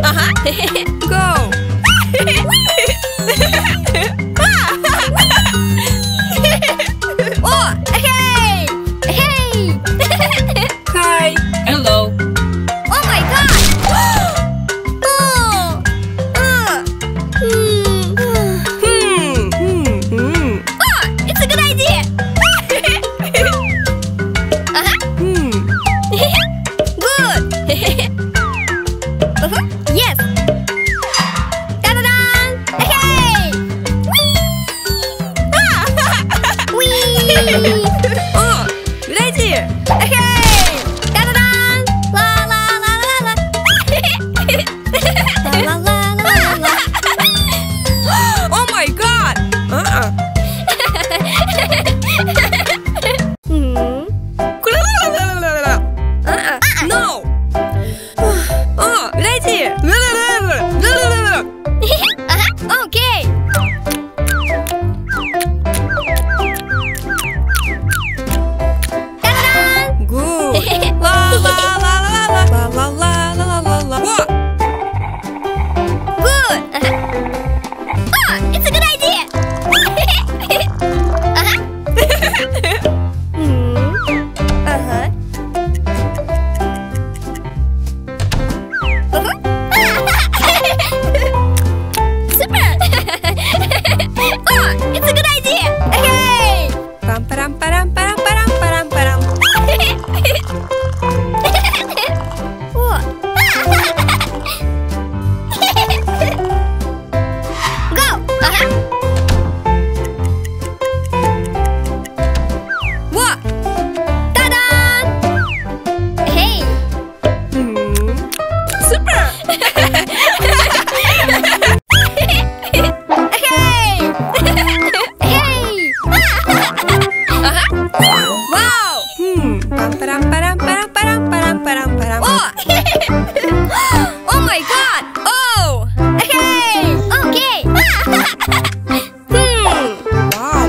Go! Oh! Hey! Hey! Hi! Hello! Oh my god! Oh! Oh! It's a good idea! Good! Yes! Ta-da-da! Hey! Whee! Whee! Oh! Good idea! Hey! Ta-da-da! La-la-la-la-la! La-la-la-la-la! Oh my god! No! Oh, good idea! Okay! Ta-da! Good! La la la la la la la la la la la. Good! Oh, it's a good idea! Oh my god! Oh! Hey! Okay! Wow!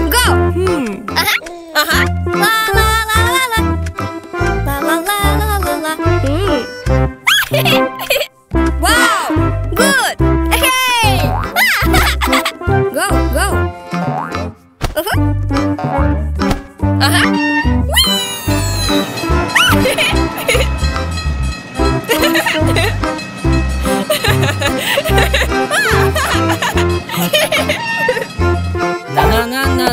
Go! La la la la la! La la la la la la! Wow! Good! Hey! Go! Go! Na na na na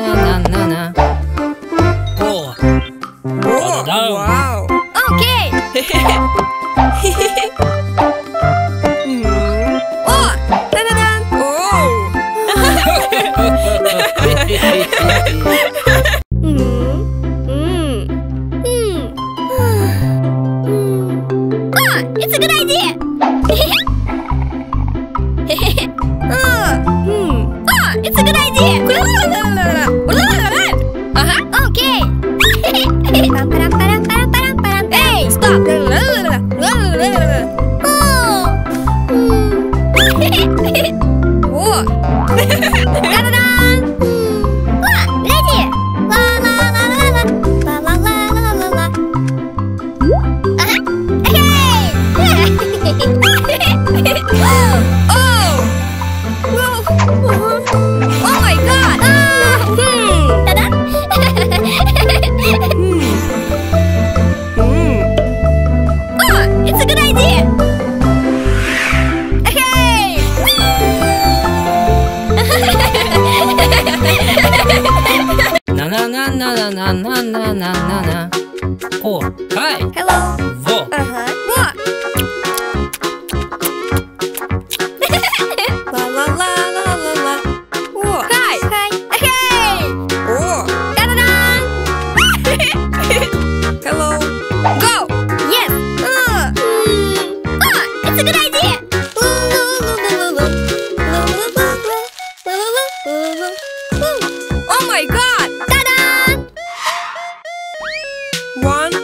na na na na. Oh. Oh, wow. Okay. Oh. Da da da. Oh. It's a good idea! Oh, it's a good idea! Okay! Hey, stop! Oh! Ta-da-da! Na-na-na-na-na-na-na-na-na. Oh, hi! Hello! Vo! La-la-la-la-la-la. Oh, hi! Hi! Hey! Oh! Ta-da-da! Hello! Go! Yes! Oh, it's a good idea! Oh my god! Ta-da! One.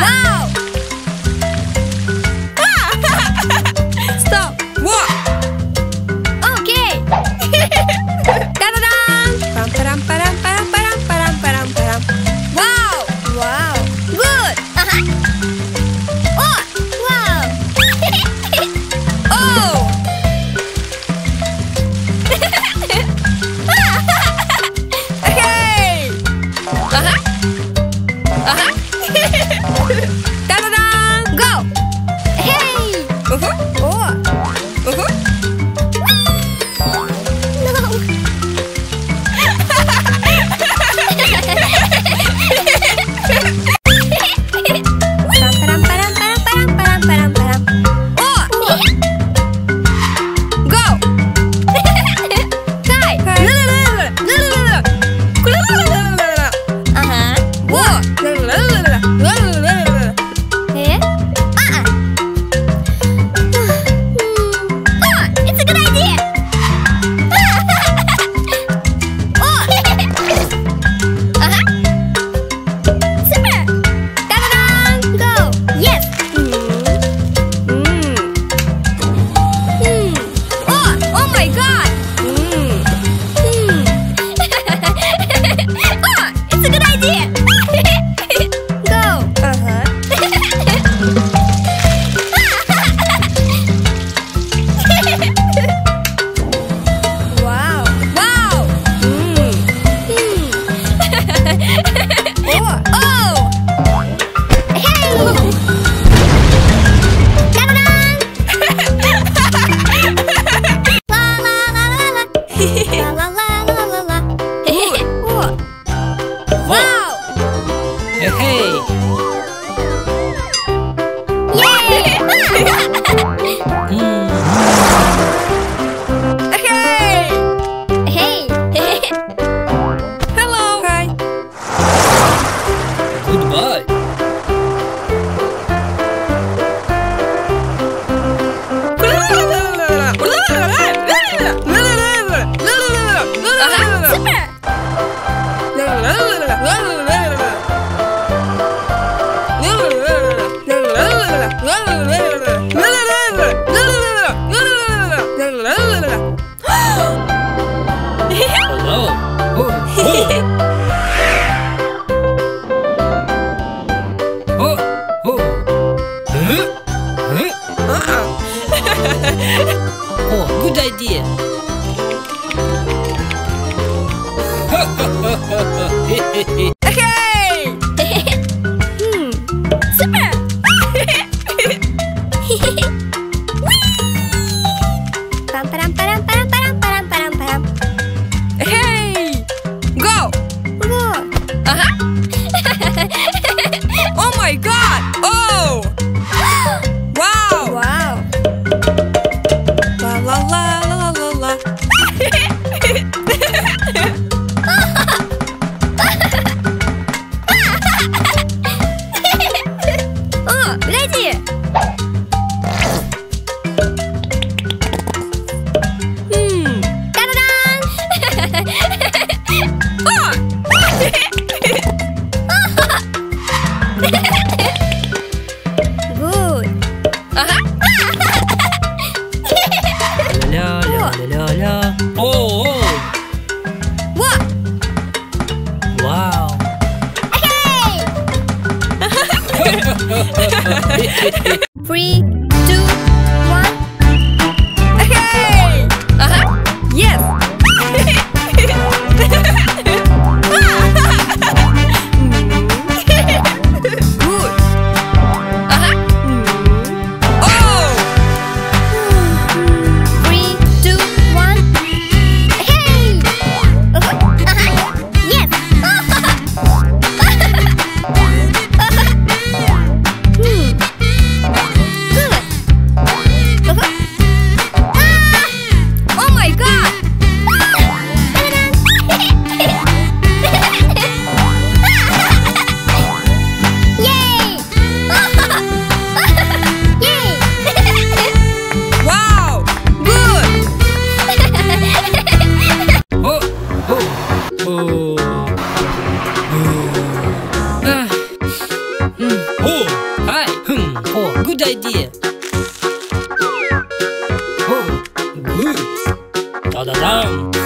Good. good idea. Oh, good. Da da dum. Go.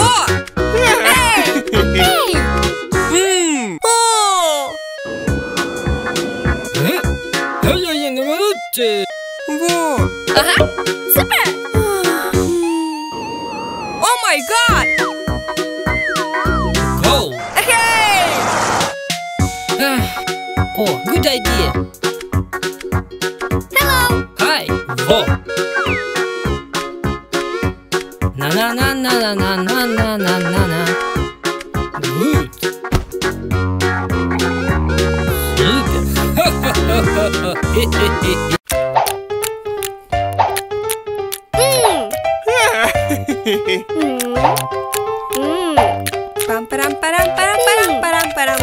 Oh. Hey. Hmm. Oh. Hey. Super. Oh my god. Go. Hey. Oh, good idea. Hello. Hi. Go. Na na na na na na na na na na. Good. Super. Pam param param param param param param.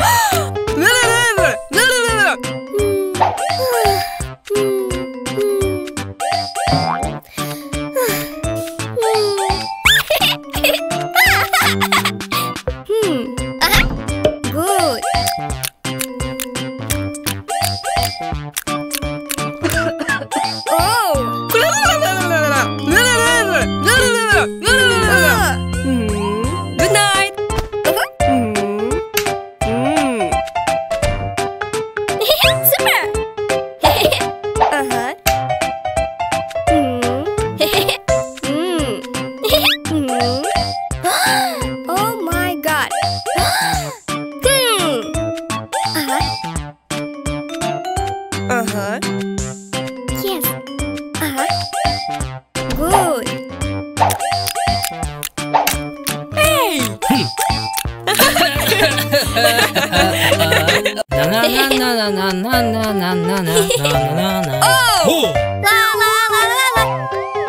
Good. Yes. Good. Hey. Na na na na na na na na na na. Oh. La la la la la.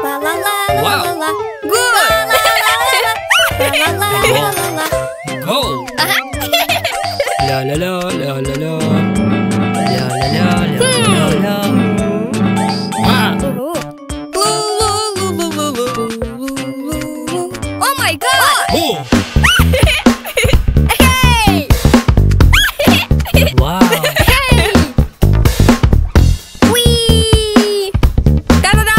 La la la la la la. Good. La la la la la. Go. La la la la la la. La la la la la. Oh my god! Oh. Hey! Wow! Hey! Wee! Da da da!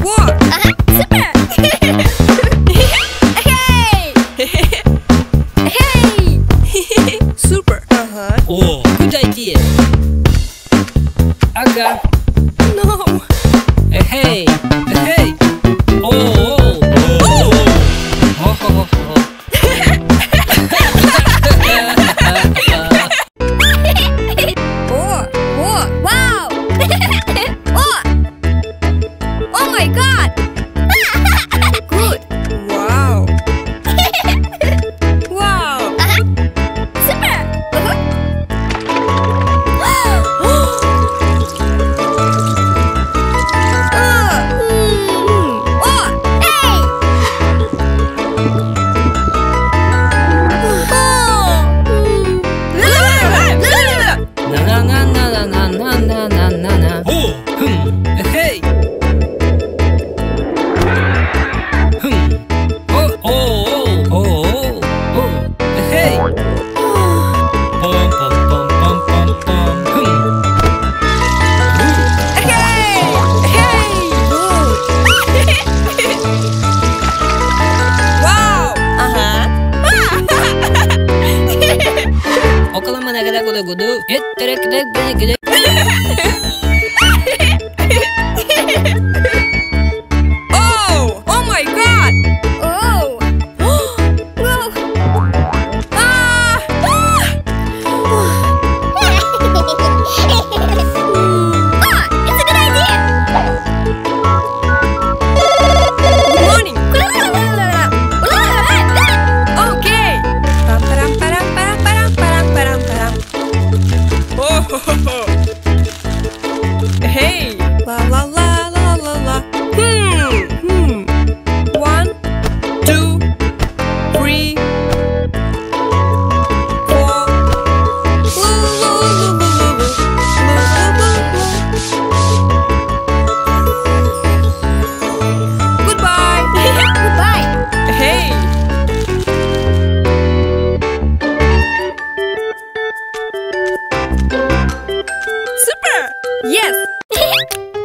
Wow! Super! Hey! Hey! Super! Oh! Idea. Aga. No. Hey. Hey. Oh. Oh. Oh. Oh. Oh. Oh. Ho ho ho!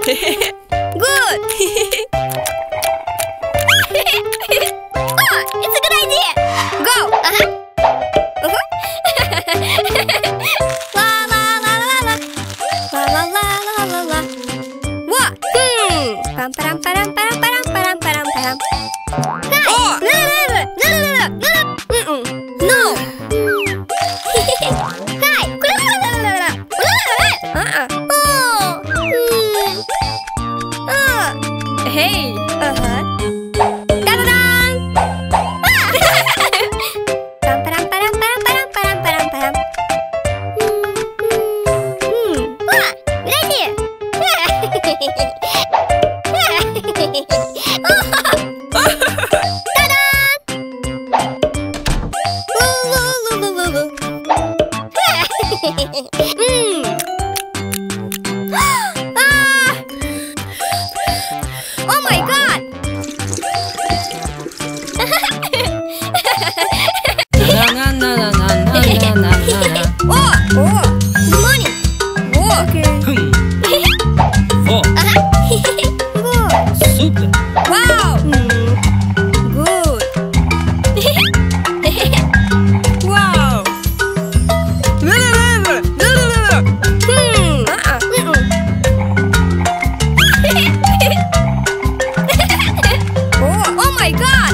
Good! Oh, it's a good idea! Go! La la la la la. La la la la la la. What? Pam pam pam pam pam pam pam. Oh! No no no no no no. No. Hi. Hey! Ta-da-da! Pam-param-param-param-param-param-param. What? Good idea! Ta-da! Woo-woo-woo-woo-woo-woo. Oh my god! Na na na na na na na na. Oh! Oh! Money! Oh! Okay. Oh! Good! Super! Wow! Good! Wow! Oh my god!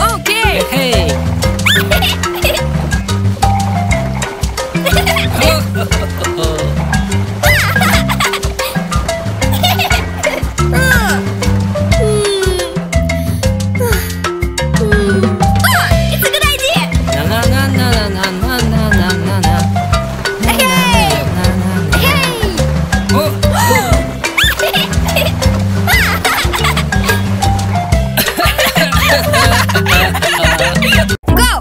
Okay! Hey! It's a good idea! Na na na na na na na na na. Hey! Hey! Oh! Wow! Oh! Oh! Good!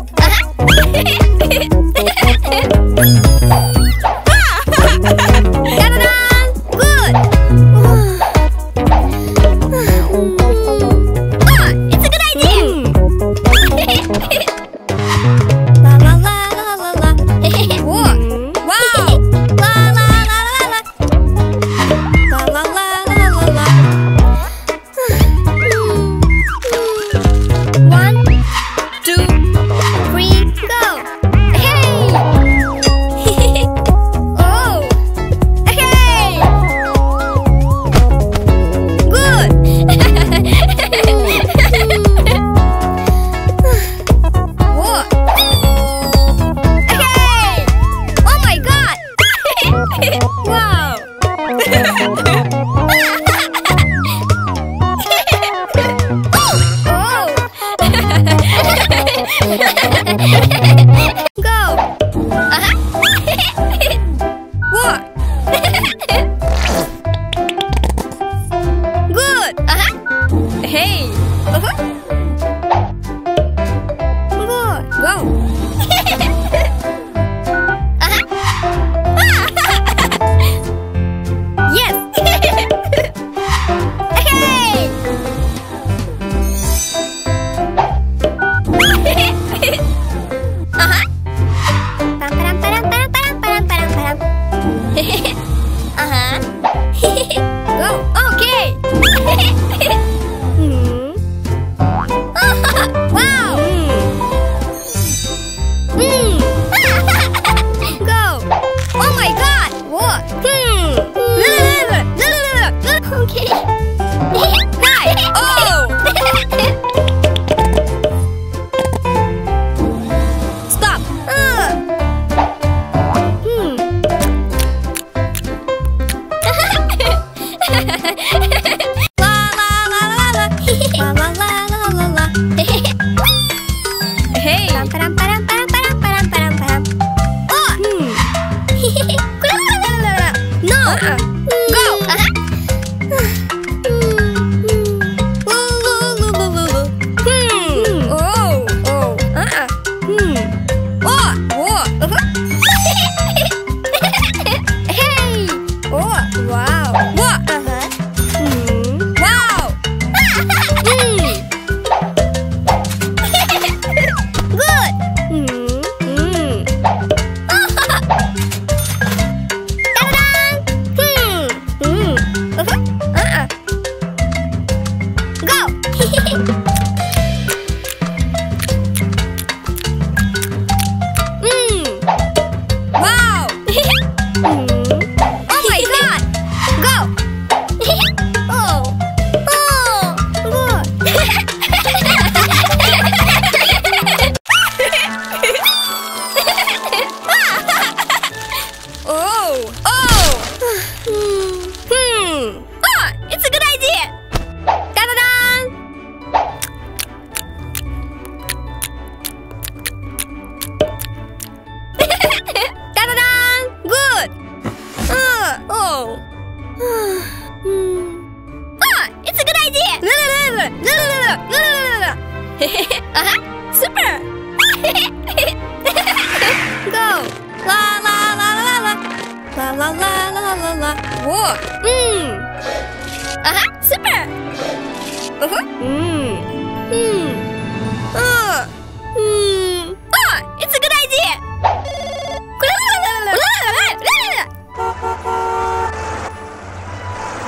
Oh my god! Go! Oh! Oh! Good! Oh! Oh! Oh! It's a good idea! Oh. It's a good idea. Super. Go. La la la la la. La la la la la la. Whoa. Super. It's a good idea.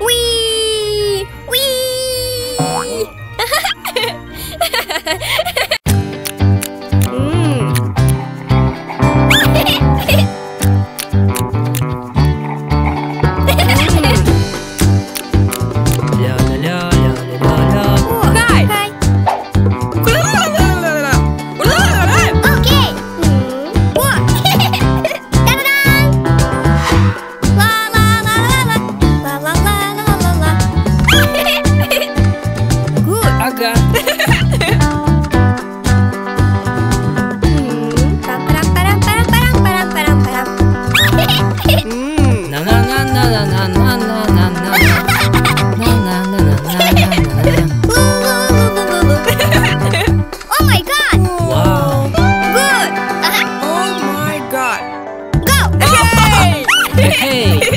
Wee. Wee. Hey!